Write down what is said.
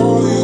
Oh.